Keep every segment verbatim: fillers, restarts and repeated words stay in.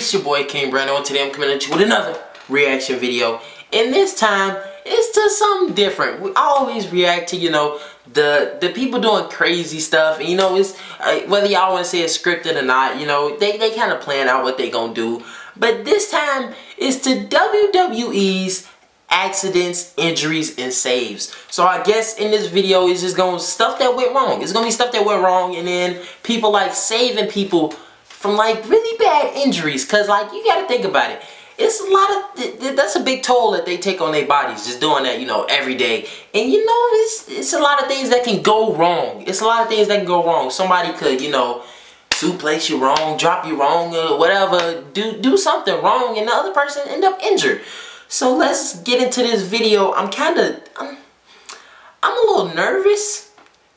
It's your boy King Brando, and today I'm coming at you with another reaction video. And this time, it's to something different. We always react to, you know, the the people doing crazy stuff. And, you know, it's uh, whether y'all want to say it's scripted or not, you know, they, they kind of plan out what they gonna do. But this time, it's to W W E's accidents, injuries, and saves. So I guess in this video, it's just gonna stuff that went wrong. It's gonna be stuff that went wrong, and then people like saving people from like really bad injuries, cause like you gotta think about it. It's a lot of th th that's a big toll that they take on their bodies, just doing that, you know, every day. And you know, it's it's a lot of things that can go wrong. It's a lot of things that can go wrong. Somebody could, you know, suplex you wrong, drop you wrong, or whatever. Do do something wrong, and the other person end up injured. So let's get into this video. I'm kind of I'm, I'm a little nervous.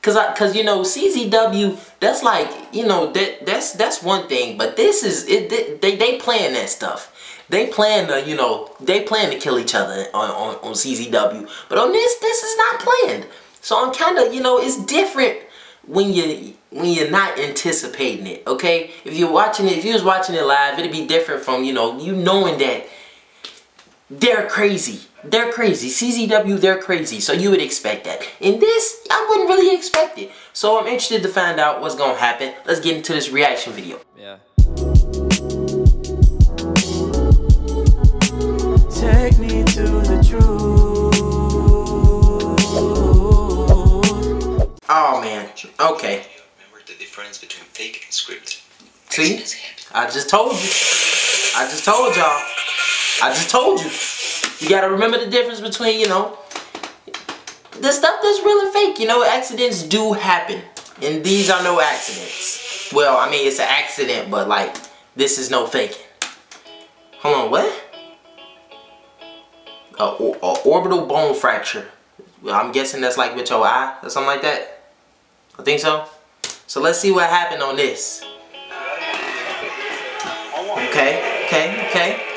Cause, I, cause you know, C Z W, that's like, you know, that that's that's one thing, but this is it. They they plan that stuff. They plan to, you know, they plan to kill each other on, on on C Z W. But on this, this is not planned. So I'm kind of, you know, it's different when you when you're not anticipating it. Okay, if you're watching it, if you was watching it live, it'd be different from, you know, you knowing that they're crazy. They're crazy. C Z W, they're crazy. So you would expect that. In this, I wouldn't really expect it. So I'm interested to find out what's going to happen. Let's get into this reaction video. Yeah. Take me to the truth. Oh, man. Okay. Remember the difference between fake and script. See? I just told you. I just told y'all. I just told you. You gotta remember the difference between, you know, the stuff that's real and fake. You know, accidents do happen. And these are no accidents. Well, I mean, it's an accident, but like, this is no faking. Hold on, what? A, or, a orbital bone fracture. I'm guessing that's like with your eye or something like that. I think so. So let's see what happened on this. Okay, okay, okay.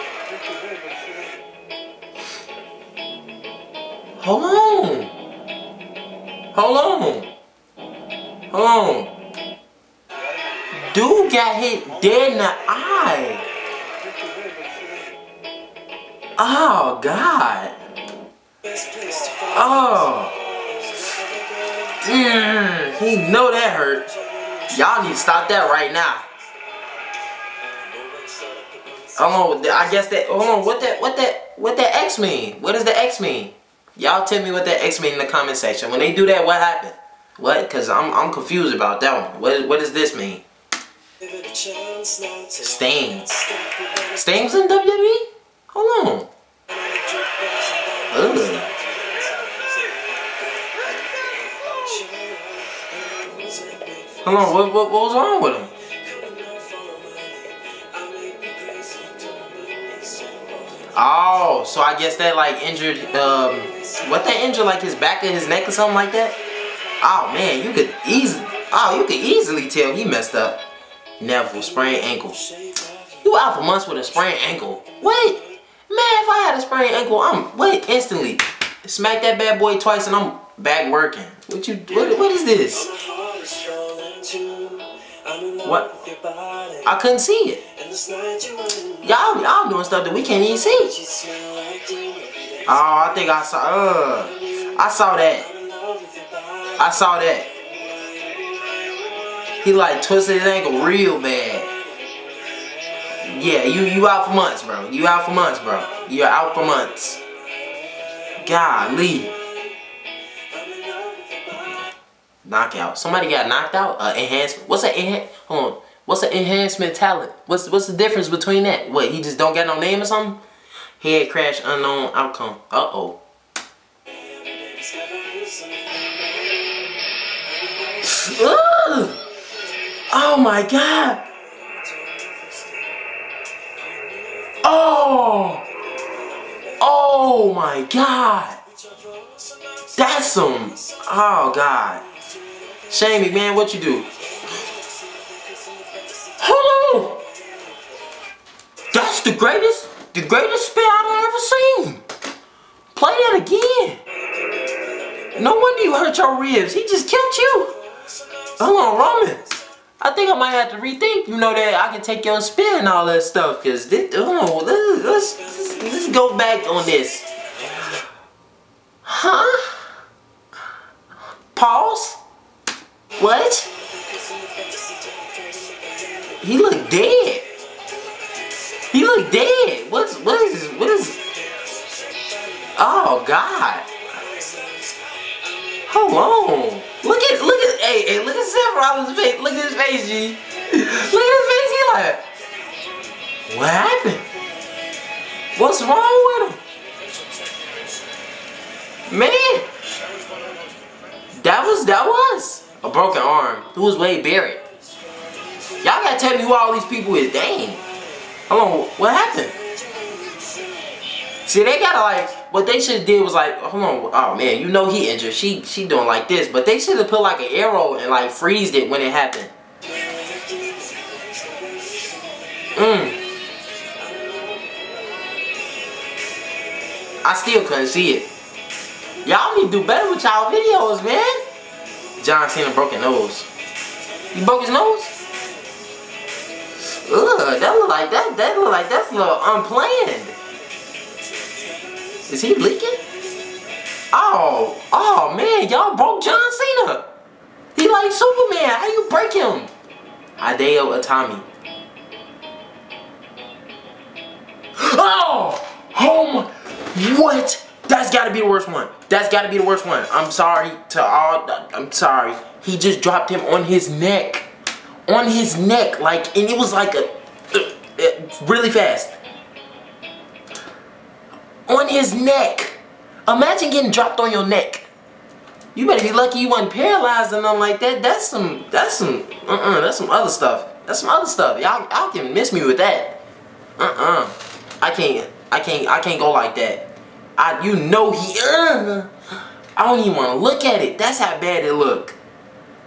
Hold on. Hold on. Hold on. Dude got hit dead in the eye. Oh, God. Oh. Mm, he know that hurt. Y'all need to stop that right now. Oh, I guess that. Hold on. What that? What that? What that X mean? What does the X mean? Y'all tell me what that X mean in the comment section. When they do that, what happened? What? Cause I'm I'm confused about that one. What what does this mean? Sting. Sting's in W W E? Hold on. Ugh. Hold on. What what what was wrong with him? Oh, so I guess that like injured, um, what that injured, like his back or his neck or something like that? Oh man, you could easily, oh, you could easily tell he messed up. Neville, sprained ankle. You out for months with a sprained ankle. What? Man, if I had a sprained ankle, I'm, what, instantly. Smack that bad boy twice and I'm back working. What you, what, what is this? What? I couldn't see it. Y'all, y'all doing stuff that we can't even see. Oh, I think I saw. Uh, I saw that. I saw that. He like twisted his ankle real bad. Yeah, you you out for months, bro. You out for months, bro. You're out for months. Golly. Knockout. Somebody got knocked out. Uh, enhancement. What's an enhancement? Hold on. What's an enhancement talent? What's what's the difference between that? What, he just don't got no name or something? Head crash, unknown outcome. Uh oh. Ooh. Oh my God. Oh. Oh my God. That's some. Oh God. Shane, man, what you do? Hello! That's the greatest, the greatest spit I've ever seen. Play that again. No wonder you hurt your ribs. He just killed you. Hold on, Roman. I think I might have to rethink, you know, that I can take your spin and all that stuff. Because this, oh, let's, let's, let's go back on this. Huh? Pause? What? He looked dead. He looked dead. What's, what is, what is, oh, God. Hold on. Look at, look at, hey, hey, look at Seth Rollins' face. Look at his face, G. Look at his face. He like, what happened? What's wrong with him? Man. That was, that was a broken arm. Who was Wade Barrett? Y'all gotta tell me who all these people is. Dang. Hold on, what happened? See, they gotta like, what they should have did was like, hold on, oh man, you know he injured. She she doing like this, but they should have put like an arrow and like freezed it when it happened. Mm. I still couldn't see it. Y'all need to do better with y'all videos, man. John Cena broke his nose. He broke his nose? Ugh, that look like that. That look like that's a little unplanned. Is he leaking? Oh, oh man, y'all broke John Cena. He like Superman. How you break him? Hideo Itami. Oh, oh my, what? That's gotta be the worst one. That's gotta be the worst one. I'm sorry to all, I'm sorry. He just dropped him on his neck. On his neck, like, and it was like a, really fast. On his neck. Imagine getting dropped on your neck. You better be lucky you wasn't paralyzed or nothing like that. That's some, that's some, uh-uh, that's some other stuff. That's some other stuff. Y'all, y'all can miss me with that. Uh-uh. I can't, I can't, I can't go like that. I, you know he, uh, I don't even want to look at it. That's how bad it look.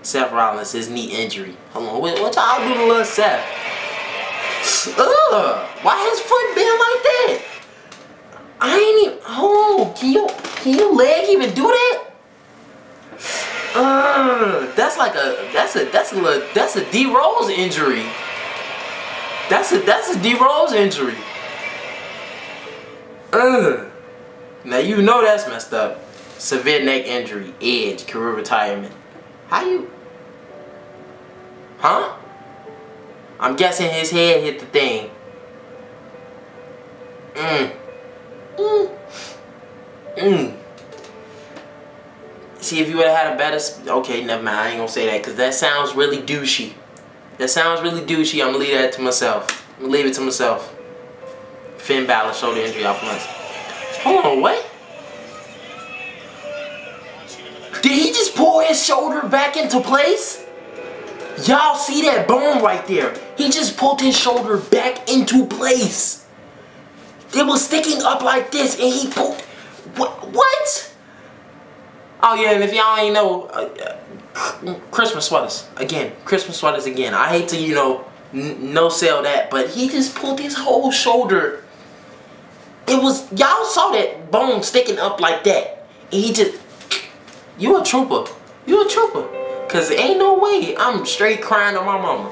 Seth Rollins, his knee injury. Hold on, what, what y'all do to little Seth? Ugh, why his foot been like that? I ain't even, oh, can you, can your leg even do that? Uh, that's like a, that's a, that's a little, that's a D Rose injury. That's a, that's a D Rose injury. Ugh. Now you know that's messed up. Severe neck injury, Edge, career retirement. How you, huh? I'm guessing his head hit the thing. Mm. Mm. Mm. See, if you would have had a better, okay, never mind, I ain't gonna say that, because that sounds really douchey. That sounds really douchey, I'm gonna leave that to myself. I'm gonna leave it to myself. Finn Balor, shoulder injury off months. Hold on, what? Did he just pull his shoulder back into place? Y'all see that bone right there? He just pulled his shoulder back into place. It was sticking up like this, and he pulled. What? What? Oh yeah, and if y'all ain't know, uh, uh, Christmas sweaters again. Christmas sweaters again. I hate to, you know, n no sell that, but he just pulled his whole shoulder. It was, y'all saw that bone sticking up like that, and he just, you a trooper, you a trooper, cause ain't no way I'm straight crying to my mama.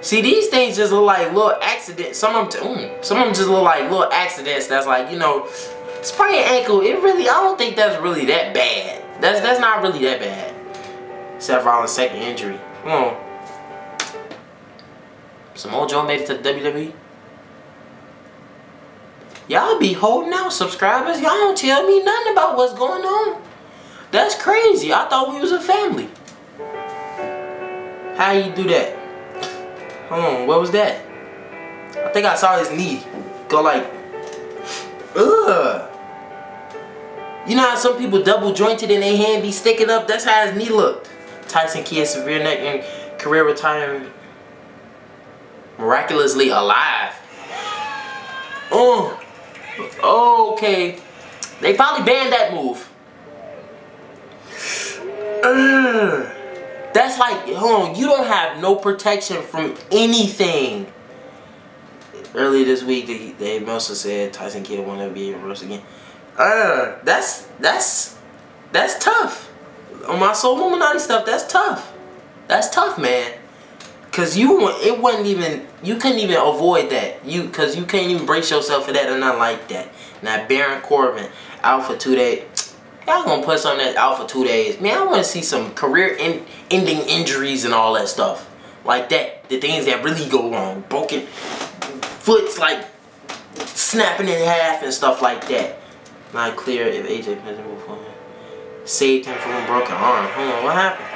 See, these things just look like little accidents. Some of them, mm, some of them just look like little accidents. That's like, you know, sprained ankle. It really, I don't think that's really that bad. That's that's not really that bad. Seth Rollins' second injury. Come on. Samoa Joe made it to the W W E. Y'all be holding out, subscribers. Y'all don't tell me nothing about what's going on. That's crazy. I thought we was a family. How you do that? Hold on, what was that? I think I saw his knee go like, ugh. You know how some people double jointed and their hand be sticking up? That's how his knee looked. Tyson Kidd, severe neck and career retirement. Miraculously alive. Oh, okay. They probably banned that move. Ugh. That's like, hold on, you don't have no protection from anything. Earlier this week, they, they mostly said Tyson Kidd won't ever be in wrestling again. Ugh, that's, that's, that's tough. on my Soul Illuminati stuff, that's tough. That's tough, man. Cause you, it wasn't even, you couldn't even avoid that. You, cause you can't even brace yourself for that or nothing like that. Now Baron Corbin out for two days. Y'all gonna put something that out for two days? Man, I want to see some career-ending in, injuries and all that stuff, like that. The things that really go wrong, broken foots, like snapping in half and stuff like that. Not clear if A J Pennable for him. Saved him from a broken arm. Hold on, what happened?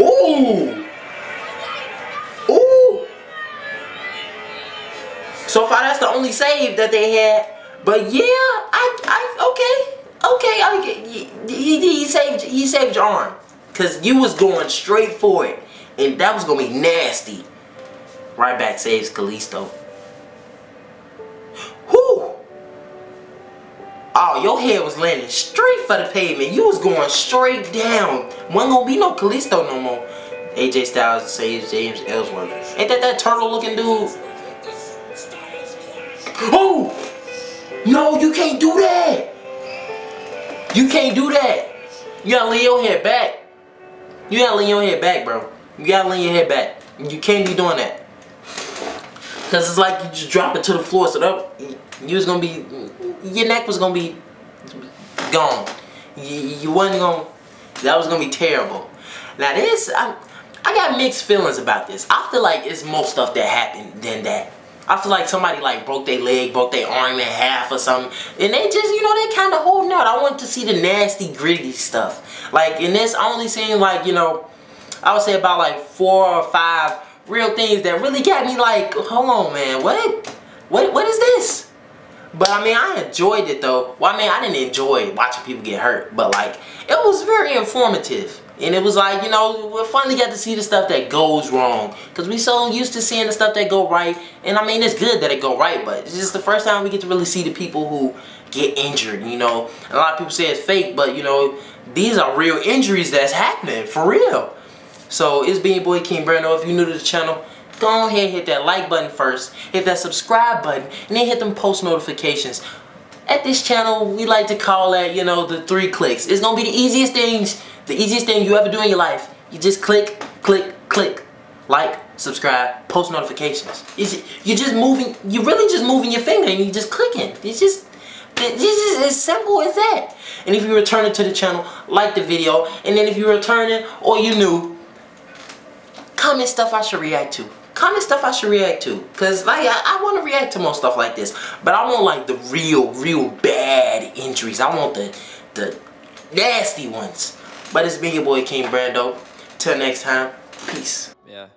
Ooh! Ooh! So far, that's the only save that they had. But yeah, I, I, okay, okay, I, he, he saved, he saved your arm. Cause you was going straight for it. And that was gonna be nasty. Right back saves Kalisto. Whoo! Oh, your head was landing straight for the pavement. You was going straight down. Wasn't gonna be no Kalisto no more. A J Styles saves James Ellsworth. Ain't that that turtle looking dude? Oh! No, you can't do that. You can't do that. You gotta lean your head back. You gotta lean your head back, bro. You gotta lean your head back. You can't be doing that. Cause it's like you just drop it to the floor. So that you was gonna be, your neck was gonna be gone. You, you wasn't gonna. That was gonna be terrible. Now this, I, I got mixed feelings about this. I feel like it's more stuff that happened than that. I feel like somebody like broke their leg, broke their arm in half or something. And they just, you know, they kind of holding out. I want to see the nasty, gritty stuff. Like, in this, I only seen like, you know, I would say about like four or five real things that really got me like, hold on, man, what? What, what is this? But I mean, I enjoyed it though. Well, I mean, I didn't enjoy watching people get hurt, but like, it was very informative. And it was like, you know, we finally got to see the stuff that goes wrong. Because we so used to seeing the stuff that go right. And I mean, it's good that it go right, but it's just the first time we get to really see the people who get injured, you know. And a lot of people say it's fake, but, you know, these are real injuries that's happening, for real. So, it's been your boy, King Brando. If you're new to the channel, go ahead and hit that like button first. Hit that subscribe button. And then hit them post notifications. At this channel, we like to call that, you know, the three clicks. It's going to be the easiest things, the easiest thing you ever do in your life. You just click, click, click. Like, subscribe, post notifications. You're just moving, you're really just moving your finger and you're just clicking. It's just, it's just as simple as that. And if you're returning to the channel, like the video. And then if you're returning or you're new, comment stuff I should react to. Comment stuff I should react to, cause like I, I want to react to more stuff like this, but I want like the real, real bad injuries. I want the the nasty ones. But it's been your boy King Brando. Till next time, peace. Yeah.